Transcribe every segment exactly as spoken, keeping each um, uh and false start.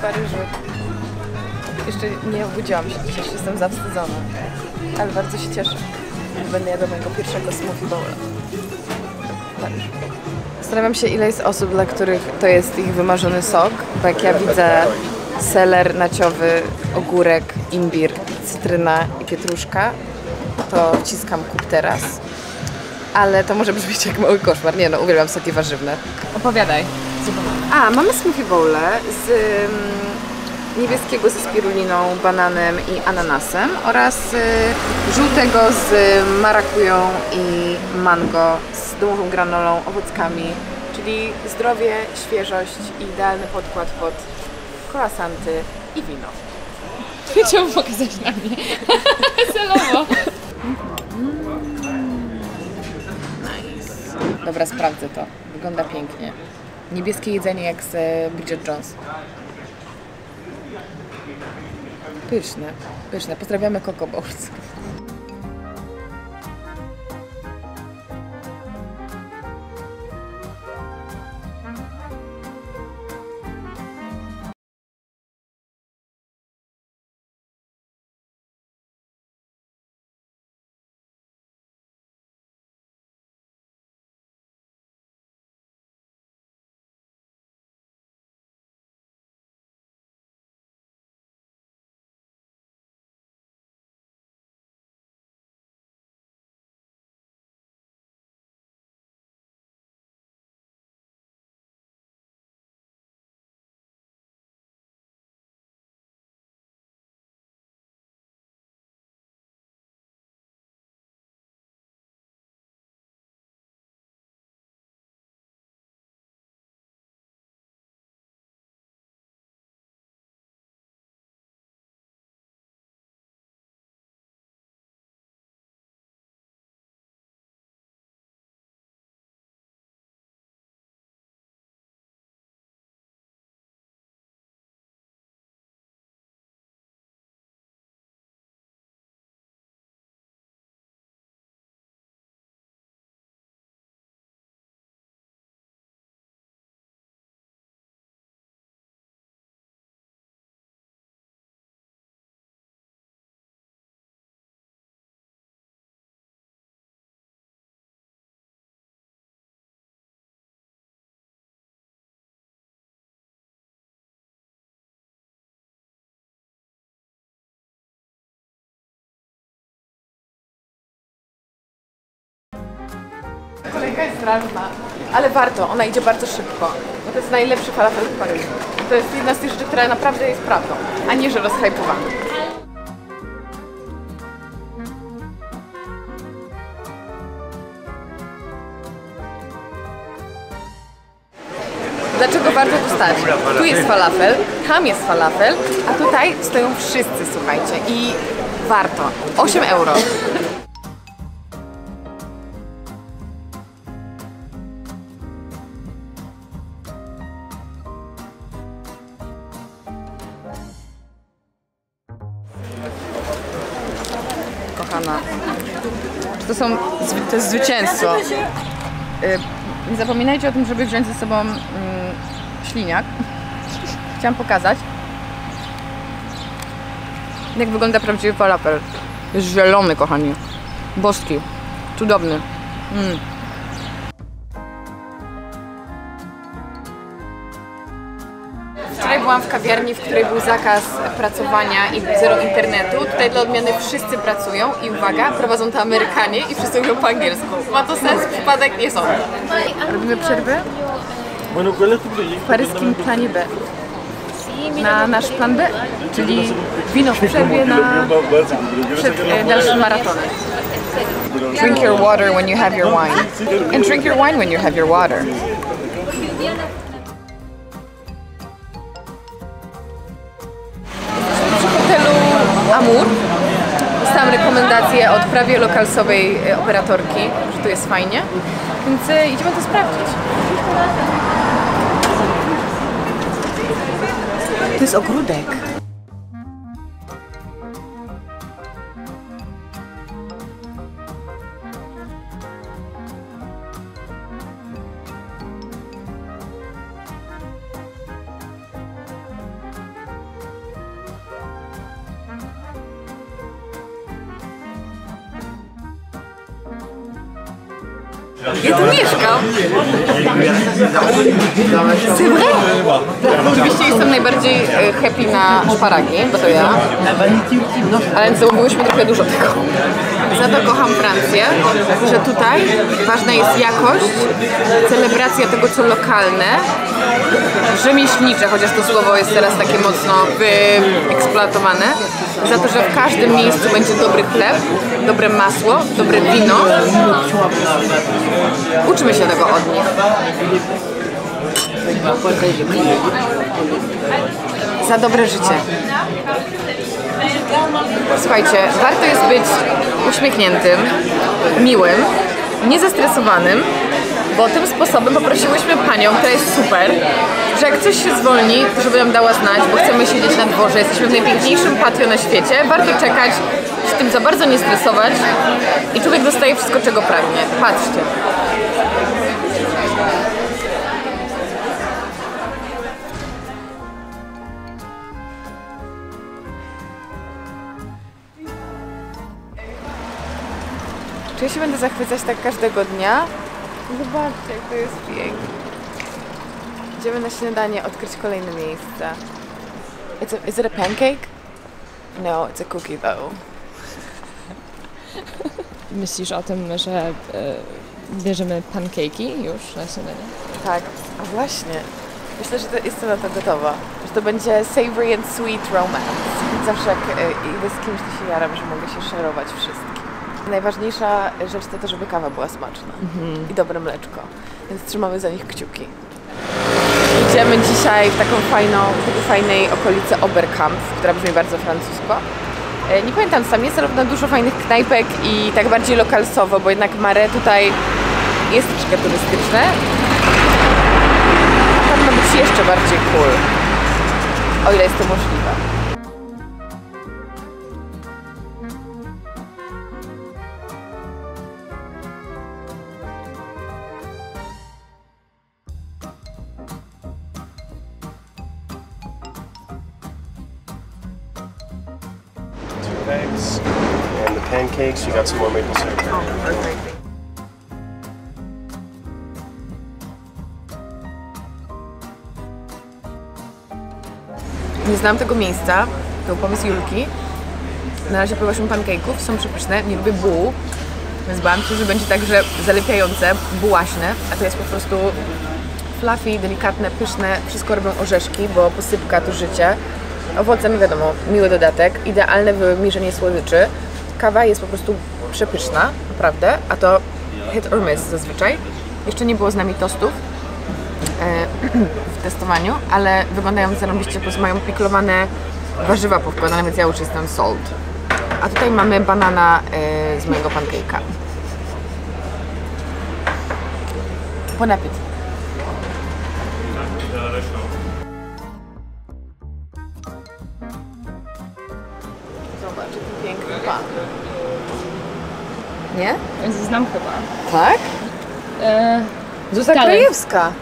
w Paryżu. Jeszcze nie obudziłam się dzisiaj, jestem zawstydzona, ale bardzo się cieszę. Będę jadła mojego pierwszego smoothie bowla. Paryż. Zastanawiam się, ile jest osób, dla których to jest ich wymarzony sok, bo jak ja widzę seler naciowy, ogórek, imbir, cytryna i pietruszka, to wciskam kup teraz. Ale to może brzmieć jak mały koszmar. Nie no, uwielbiam soki warzywne. Opowiadaj. A, mamy smoothie bowle z um, niebieskiego ze spiruliną, bananem i ananasem oraz y, żółtego z marakują i mango z domową granolą, owockami. Czyli zdrowie, świeżość i idealny podkład pod croissanty i wino. Chciałbym pokazać na mnie. Celowo. Dobra, sprawdzę to. Wygląda pięknie. Niebieskie jedzenie jak z Bridget Jones. Pyszne, pyszne. Pozdrawiamy Coco Bowls. Kolejka jest straszna, ale warto, ona idzie bardzo szybko. To jest najlepszy falafel w Paryżu. To jest jedna z tych rzeczy, która naprawdę jest prawdą, a nie, że rozhypowana. Dlaczego warto tu stać? Tu jest falafel, tam jest falafel, a tutaj stoją wszyscy, słuchajcie, i warto. osiem euro. Kochana. To są, to jest zwycięstwo. Nie zapominajcie o tym, żeby wziąć ze sobą mm, śliniak. Chciałam pokazać, jak wygląda prawdziwy falafel. Jest zielony, kochani. Boski. Cudowny. Mm. Wczoraj byłam w kawiarni, w której był zakaz pracowania i zero internetu. Tutaj dla odmiany wszyscy pracują i uwaga, prowadzą to Amerykanie i wszyscy mówią po angielsku. Ma to sens? Przypadek? Nie sądzę. Robimy przerwę w paryskim planie B. Na nasz plan B, czyli wino w przerwie na przed dalszym maratonem. Drink your water when you have your wine. And drink your wine when you have your water. Dostałam rekomendację od prawie lokalsowej operatorki, że tu jest fajnie, więc idziemy to sprawdzić. To jest ogródek. Ja tu mieszkam. C'est vrai? Oczywiście jestem najbardziej happy na szparagi, bo to ja. Ale zamówiłyśmy trochę dużo tego. Za to kocham Francję, że tutaj ważna jest jakość, celebracja tego, co lokalne, rzemieślnicze, chociaż to słowo jest teraz takie mocno wyeksploatowane, za to, że w każdym miejscu będzie dobry chleb, dobre masło, dobre wino. Uczymy się tego od nich. Za dobre życie. Słuchajcie, warto jest być uśmiechniętym, miłym, niezestresowanym, bo tym sposobem poprosiłyśmy panią, która jest super, że jak coś się zwolni, to żeby nam dała znać, bo chcemy siedzieć na dworze, jesteśmy w najpiękniejszym patio na świecie, warto czekać, się tym za bardzo nie stresować i człowiek dostaje wszystko, czego pragnie. Patrzcie. Czy ja się będę zachwycać tak każdego dnia? Zobaczcie, jak to jest pięknie. Idziemy na śniadanie odkryć kolejne miejsca. It's a, is it a pancake? No, it's a cookie though. Myślisz o tym, że e, bierzemy pancake'i już na śniadanie? Tak, a właśnie. Myślę, że to, jestem na to gotowa. Że to będzie savory and sweet romance. Zawsze jak e, idę z kimś, to się jaram, że mogę się szerować wszystkim. Najważniejsza rzecz to to, żeby kawa była smaczna mm-hmm. i dobre mleczko, więc trzymamy za nich kciuki. Idziemy dzisiaj w taką fajną, w takiej fajnej okolicy Oberkampf, która brzmi bardzo francusko. Nie pamiętam, tam jest zarówno dużo fajnych knajpek i tak bardziej lokalsowo, bo jednak Marais tutaj jest troszkę turystyczne. A tam ma być jeszcze bardziej cool, o ile jest to możliwe. And the pancakes, you got some more maple syrup. Nie znam tego miejsca, to pomysł Julki. Na razie próbowałam pancake'ów, są przepyszne, nie lubię buł, więc bałam się, że będzie także zalepiające, bułaśne, a to jest po prostu fluffy, delikatne, pyszne, wszystko robią orzeszki, bo posypka to życie. Owocem, wiadomo, miły dodatek, idealne wymierzenie słodyczy. Kawa jest po prostu przepyszna, naprawdę, a to hit or miss zazwyczaj. Jeszcze nie było z nami tostów e, w testowaniu, ale wyglądają zarobiście, bo mają piklowane warzywa powkładane, więc ja już jestem sold. A tutaj mamy banana e, z mojego pancake'a. Bon appétit. Nie? Znam chyba. Tak? E, Zuza Krajewska.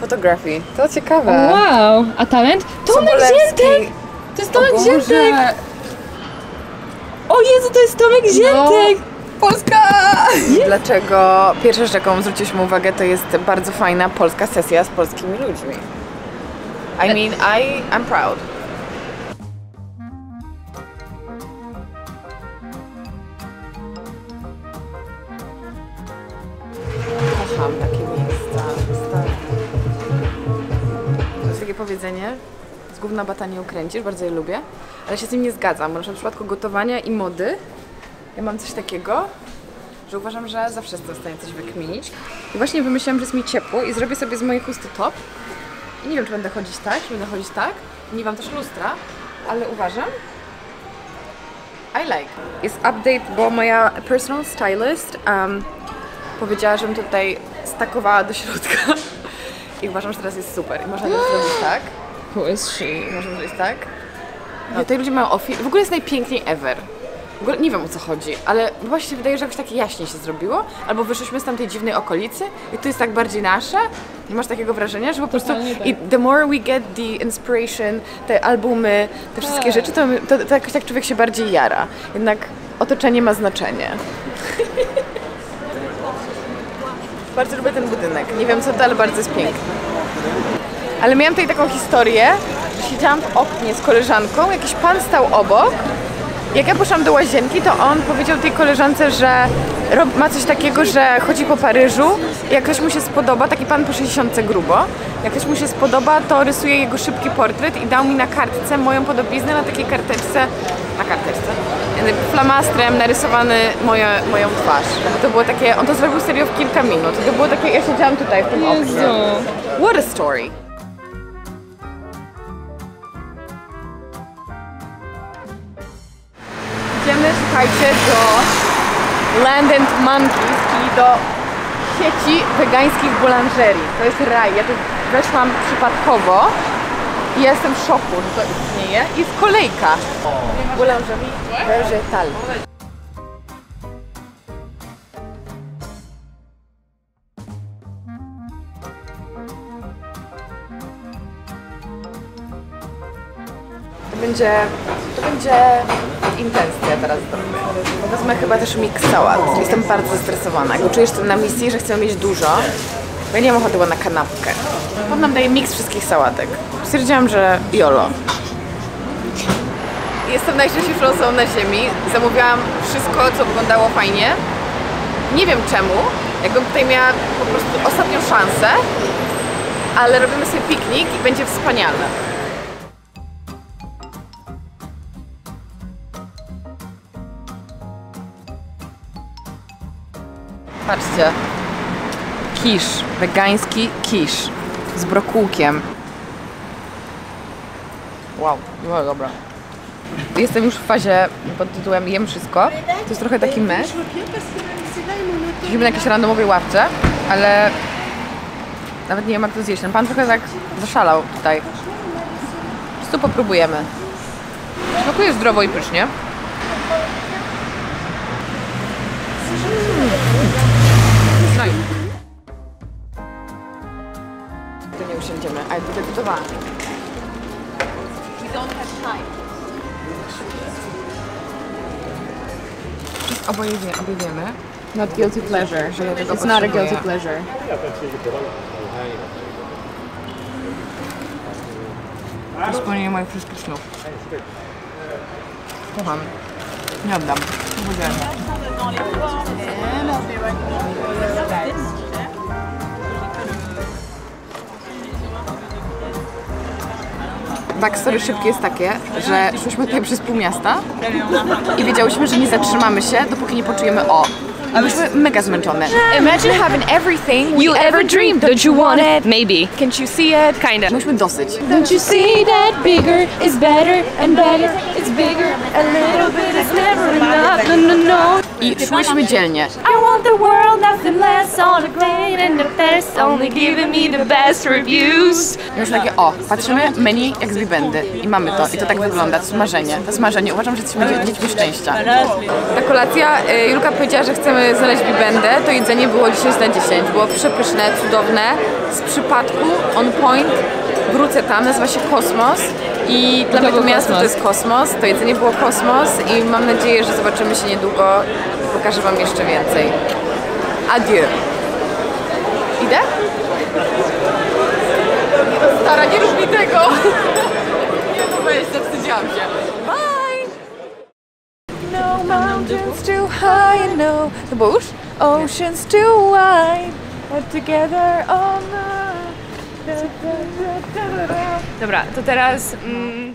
Fotografii. To ciekawe. Wow! A talent? Tomek Ziętek! To jest Tomek Ziętek! O Jezu, to jest Tomek Ziętek! No. Polska! Jest. Dlaczego pierwsza rzecz, jaką zwróciliśmy uwagę, to jest bardzo fajna polska sesja z polskimi ludźmi. I mean, I, I'm proud. Mam takie miejsca. To jest takie powiedzenie, z gówna bata nie ukręcisz, bardzo je lubię, ale się z nim nie zgadzam, bo na przypadku gotowania i mody ja mam coś takiego, że uważam, że zawsze jestem w stanie coś wykminić. I właśnie wymyśliłam, że jest mi ciepło i zrobię sobie z mojej chusty top. I nie wiem, czy będę chodzić tak, czy będę chodzić tak. Nie mam też lustra, ale uważam. I like. Jest update, bo moja personal stylist um, powiedziała, żebym tutaj stakowała do środka i uważam, że teraz jest super. I można to zrobić tak. Who is she? Można zrobić tak. No, tutaj ludzie mają ofi... W ogóle jest najpiękniej ever. W ogóle nie wiem, o co chodzi, ale właśnie się wydaje, że jakoś tak jaśniej się zrobiło. Albo wyszliśmy z tamtej dziwnej okolicy i to jest tak bardziej nasze. Nie masz takiego wrażenia, że po prostu... Tak. I the more we get the inspiration, te albumy, te wszystkie eee. rzeczy, to, to, to jakoś tak człowiek się bardziej jara. Jednak otoczenie ma znaczenie. Bardzo lubię ten budynek. Nie wiem co to, ale bardzo jest piękny. Ale miałam tutaj taką historię, że siedziałam w oknie z koleżanką, jakiś pan stał obok. Jak ja poszłam do łazienki, to on powiedział tej koleżance, że ma coś takiego, że chodzi po Paryżu i jak ktoś mu się spodoba, taki pan po sześćdziesiątce grubo, jak ktoś mu się spodoba, to rysuje jego szybki portret i dał mi na kartce moją podobiznę, na takiej karteczce, na karteczce, flamastrem narysowany moje, moją twarz. To było takie, on to zrobił serio w kilka minut. To było takie, ja siedziałam tutaj w tym oknie. What a story! Słuchajcie, do Land and Monkeys, czyli do sieci wegańskich boulangerii. To jest raj. Ja tu weszłam przypadkowo i ja jestem w szoku, że to istnieje. Jest kolejka. Boulangerie végétale. To będzie... to będzie... intencja teraz do mnie. Wezmę chyba też mix sałat. Jestem bardzo zestresowana. Jak czujesz to na misji, że chcę mieć dużo, bo ja nie mam ochoty na kanapkę. On nam daje miks wszystkich sałatek. Stwierdziłam, że jolo. Jestem najszczęśliwszą osobą na ziemi. Zamówiłam wszystko, co wyglądało fajnie. Nie wiem czemu. Jakbym tutaj miała po prostu ostatnią szansę, ale robimy sobie piknik i będzie wspaniale. Patrzcie, kisz, wegański kisz z brokułkiem. Wow, no dobra. Jestem już w fazie pod tytułem jem wszystko. To jest trochę taki mecz. Siedzimy na jakiejś randomowej ławce, ale nawet nie wiem jak to zjeść. Ten pan trochę tak zaszalał tutaj. Po prostu popróbujemy. Smakuje zdrowo i pysznie. Tu nie usiądziemy, ale tutaj budowałem. Oboje wiemy. Not guilty pleasure. Że ja tego It's not a guilty pleasure. To spełnienie moich wszystkich snów. Kocham. Nie oddam. Backstory szybkie jest takie, że szłyśmy tutaj przez pół miasta i wiedziałyśmy, że nie zatrzymamy się, dopóki nie poczujemy o. Byliśmy mega zmęczone. Imagine having everything you ever dreamed. Don't you want it? Maybe. Can't you see it? Kinda. Myśmy dosyć. Don't you see that bigger is better and better is bigger. A little bit is never enough. No, no, no. I szłyśmy dzielnie. I want the world, nothing less. All the great and the best. Only giving me the best reviews. I już takie o, patrzymy menu jak z Bibendy. I mamy to. I to tak wygląda. To smażenie. To smażenie. Uważam, że jesteśmy dziećmi szczęścia. Ta kolacja, Julka powiedziała, że chcemy znaleźć Bibendę, to jedzenie było dziesięć na dziesięć. Było przepyszne, cudowne. Z przypadku, on point, wrócę tam, nazywa się Kosmos i dla tego miasta to jest Kosmos. To jedzenie było Kosmos i mam nadzieję, że zobaczymy się niedługo i pokażę wam jeszcze więcej. Adieu. Idę? Stara, nie rób mi tego! Nie, to weź, zawstydziłam się. Bye! No mountains too high, no to było już? Oceans too wide, but together all night. Dobra, to teraz... Mm...